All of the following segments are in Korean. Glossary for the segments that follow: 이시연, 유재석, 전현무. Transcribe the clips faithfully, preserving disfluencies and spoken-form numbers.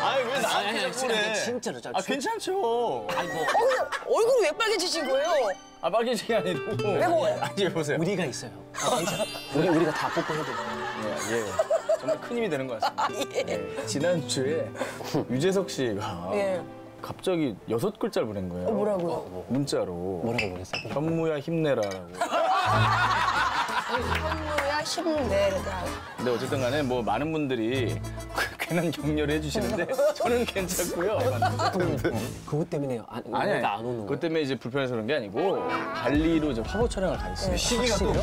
아니 왜 나한테 자꾸 그래. 진짜로 잘. 아 괜찮죠. 아니 뭐. 어, 얼굴이 왜 빨개지신 거예요? 아 빨개진 게 아니고. 왜 뭐예요? 아니 보세요. 우리가 있어요. 아, 괜찮아. 우리 우리가 다 뽑고 해도. 예 예. 정말 큰 힘이 되는 것 같습니다. 예. 예. 지난 주에 유재석 씨가. 예. 갑자기 여섯 글자를 보낸 거예요. 어, 뭐라고요? 어, 뭐. 문자로. 뭐라고 보냈어요? 현무야 힘내라라고. 현무야 힘내라. 근데 어쨌든 간에 뭐 많은 분들이 괜한 격려를 해주시는데 저는 괜찮고요. 그것 때문에요? 아니, 아니, 나 안 오는 거예요. 그것 때문에 이제 불편해서 그런 게 아니고 발리로 이제 화보 촬영을 가 있어요. 네, 시기가 또?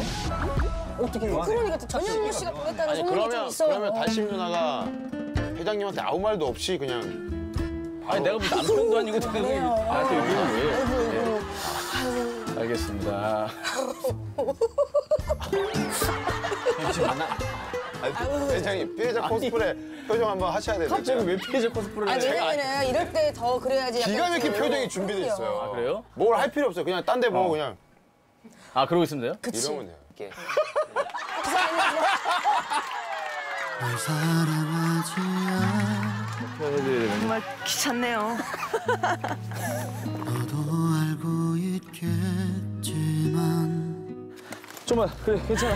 어떻게 해요? 그러니까 전현무 씨가 보냈다는 소문이 좀 있어요. 그러면 다시 누나가 회장님한테 아무 말도 없이 그냥 아니 내가 무슨 남편도 아니고 되는 얘기 나한테 얘기는 왜? 아이고, 아이고. 네. 알겠습니다. 아니, 회장님 피해자 코스프레 아니, 표정 한번 하셔야 되는데 갑자기 왜 피해자 코스프레를 아니 왜냐면 이럴 때 더 그래야지 기가 막힌 표정이 준비돼 있어요. 아 그래요? 뭘 할 필요 없어요. 그냥 딴 데 보고 어. 그냥 아 그러고 있으면 돼요? 그치. 이러면 돼요. 이렇게 널 사랑하지 않아 정말 귀찮네요. 너도 알고 있겠지만 좀만 그래 괜찮아.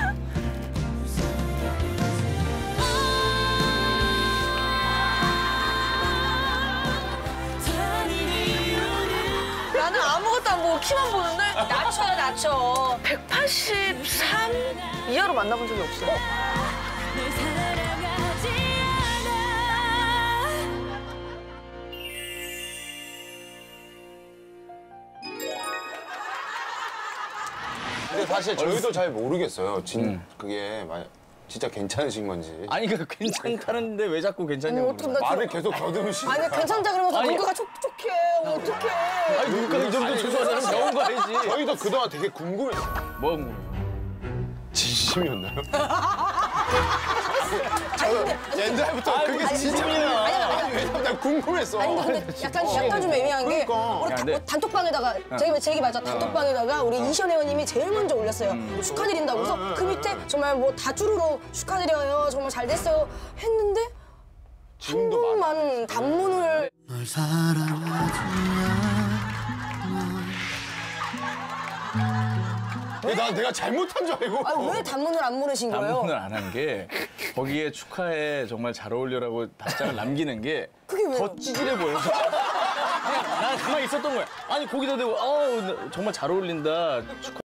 나는 아무것도 안 보고 키만 보는데 낮춰요 낮춰. 백팔십삼 이하로 만나본 적이 없어요. 어? 널 사랑하지 않아. 근데 사실 저희도 잘 모르겠어요. 진 음. 그게 마, 진짜 괜찮으신 건지. 아니 그러니까 괜찮다는데 왜 자꾸 괜찮냐고. 아니, 어떡해, 말을 계속 거듭으시고. 아니 괜찮다 그러면서 눈가가 촉촉해. 어떡해. 아니 눈가가 이 정도 조소하는 사람 배운 거 아니지. 저희도 그동안 되게 궁금했어요. 뭐 궁금해요? 진심이었나요? 저는 옛날부터 아니, 그게 진심이에요. 아니, 왜냐면 난 궁금했어. 아니, 근데 약간, 어, 약간 좀 애매한 게 그러니까. 우리 야, 다, 단톡방에다가, 제, 제 얘기 맞아, 단톡방에다가 우리 어. 이시연 회원님이 제일 먼저 올렸어요. 음, 축하드린다고. 그래서 어, 그 밑에 정말 뭐 다 주르르 축하드려요, 정말 잘 됐어요 했는데 한 번만 단문을 널 사랑하지 않아. 왜? 나 내가 잘못한 줄 알고. 아, 왜 단문을 안 보내신 거예요? 단문을 안 한 게 거기에 축하해 정말 잘 어울려라고 답장을 남기는 게 더 찌질해 보여서 난 가만히 있었던 거야. 아니 거기다 대고 아우 정말 잘 어울린다 축하